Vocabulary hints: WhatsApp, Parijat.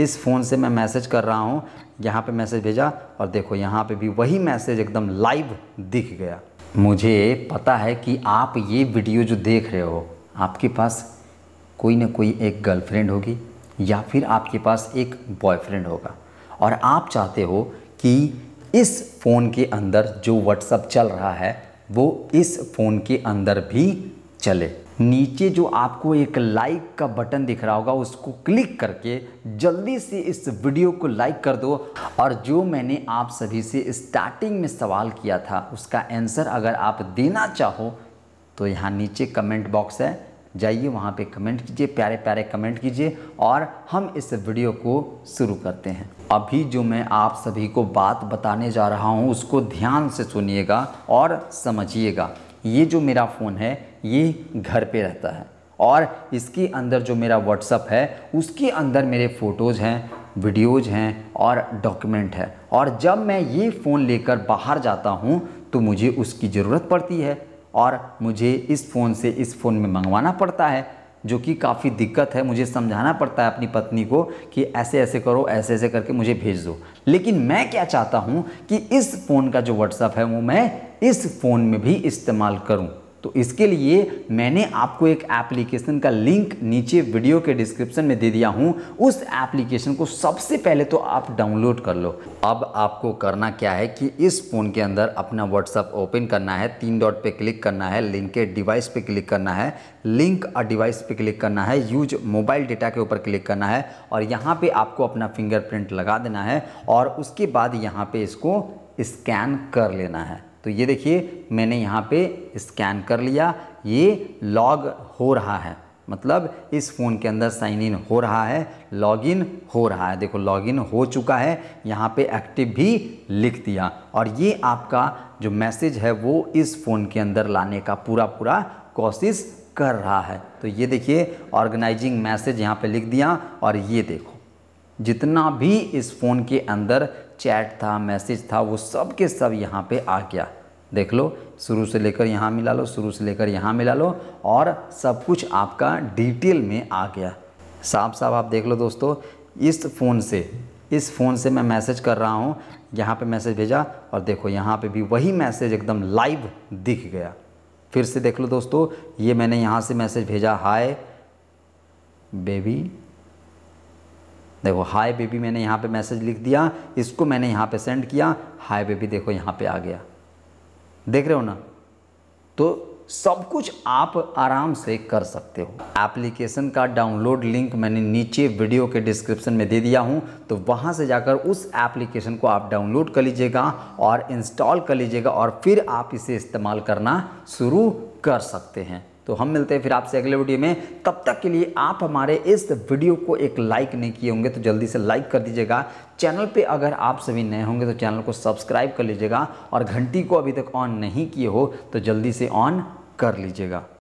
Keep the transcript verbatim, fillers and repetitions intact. इस फ़ोन से मैं मैसेज कर रहा हूँ, यहाँ पे मैसेज भेजा और देखो यहाँ पे भी वही मैसेज एकदम लाइव दिख गया। मुझे पता है कि आप ये वीडियो जो देख रहे हो, आपके पास कोई ना कोई एक गर्लफ्रेंड होगी या फिर आपके पास एक बॉयफ्रेंड होगा और आप चाहते हो कि इस फ़ोन के अंदर जो व्हाट्सएप चल रहा है वो इस फ़ोन के अंदर भी चले। नीचे जो आपको एक लाइक का बटन दिख रहा होगा उसको क्लिक करके जल्दी से इस वीडियो को लाइक कर दो। और जो मैंने आप सभी से स्टार्टिंग में सवाल किया था उसका आंसर अगर आप देना चाहो तो यहाँ नीचे कमेंट बॉक्स है, जाइए वहाँ पे कमेंट कीजिए, प्यारे प्यारे कमेंट कीजिए और हम इस वीडियो को शुरू करते हैं। अभी जो मैं आप सभी को बात बताने जा रहा हूँ उसको ध्यान से सुनिएगा और समझिएगा। ये जो मेरा फ़ोन है ये घर पे रहता है और इसके अंदर जो मेरा व्हाट्सएप है उसके अंदर मेरे फ़ोटोज़ हैं, वीडियोज़ हैं और डॉक्यूमेंट है। और जब मैं ये फ़ोन लेकर बाहर जाता हूँ तो मुझे उसकी ज़रूरत पड़ती है और मुझे इस फ़ोन से इस फ़ोन में मंगवाना पड़ता है, जो कि काफ़ी दिक्कत है। मुझे समझाना पड़ता है अपनी पत्नी को कि ऐसे ऐसे करो, ऐसे ऐसे करके मुझे भेज दो। लेकिन मैं क्या चाहता हूँ कि इस फ़ोन का जो व्हाट्सएप है वो मैं इस फ़ोन में भी इस्तेमाल करूँ, तो इसके लिए मैंने आपको एक एप्लीकेशन का लिंक नीचे वीडियो के डिस्क्रिप्शन में दे दिया हूँ। उस एप्लीकेशन को सबसे पहले तो आप डाउनलोड कर लो। अब आपको करना क्या है कि इस फ़ोन के अंदर अपना व्हाट्सएप ओपन करना है, तीन डॉट पे क्लिक करना है, लिंक ए डिवाइस पे क्लिक करना है, लिंक अ डिवाइस पे क्लिक करना है, यूज मोबाइल डेटा के ऊपर क्लिक करना है और यहाँ पर आपको अपना फिंगरप्रिंट लगा देना है और उसके बाद यहाँ पर इसको स्कैन कर लेना है। तो ये देखिए मैंने यहाँ पे स्कैन कर लिया, ये लॉग हो रहा है, मतलब इस फ़ोन के अंदर साइन इन हो रहा है, लॉग इन हो रहा है। देखो लॉग इन हो चुका है, यहाँ पे एक्टिव भी लिख दिया और ये आपका जो मैसेज है वो इस फ़ोन के अंदर लाने का पूरा पूरा कोशिश कर रहा है। तो ये देखिए ऑर्गेनाइजिंग मैसेज यहाँ पे लिख दिया और ये देखो जितना भी इस फ़ोन के अंदर चैट था, मैसेज था, वो सब के सब यहाँ पे आ गया। देख लो, शुरू से लेकर यहाँ मिला लो, शुरू से लेकर यहाँ मिला लो और सब कुछ आपका डिटेल में आ गया। साफ साफ आप देख लो दोस्तों, इस फ़ोन से इस फ़ोन से मैं मैसेज कर रहा हूँ, यहाँ पे मैसेज भेजा और देखो यहाँ पे भी वही मैसेज एकदम लाइव दिख गया। फिर से देख लो दोस्तों, ये मैंने यहाँ से मैसेज भेजा, हाय बेबी, देखो हाय बेबी मैंने यहाँ पे मैसेज लिख दिया, इसको मैंने यहाँ पे सेंड किया, हाय बेबी देखो यहाँ पे आ गया। देख रहे हो ना, तो सब कुछ आप आराम से कर सकते हो। एप्लीकेशन का डाउनलोड लिंक मैंने नीचे वीडियो के डिस्क्रिप्शन में दे दिया हूँ, तो वहाँ से जाकर उस एप्लीकेशन को आप डाउनलोड कर लीजिएगा और इंस्टॉल कर लीजिएगा और फिर आप इसे इस्तेमाल करना शुरू कर सकते हैं। तो हम मिलते हैं फिर आपसे अगले वीडियो में, तब तक के लिए आप हमारे इस वीडियो को एक लाइक नहीं किए होंगे तो जल्दी से लाइक कर दीजिएगा। चैनल पे अगर आप सभी नए होंगे तो चैनल को सब्सक्राइब कर लीजिएगा और घंटी को अभी तक ऑन नहीं किए हो तो जल्दी से ऑन कर लीजिएगा।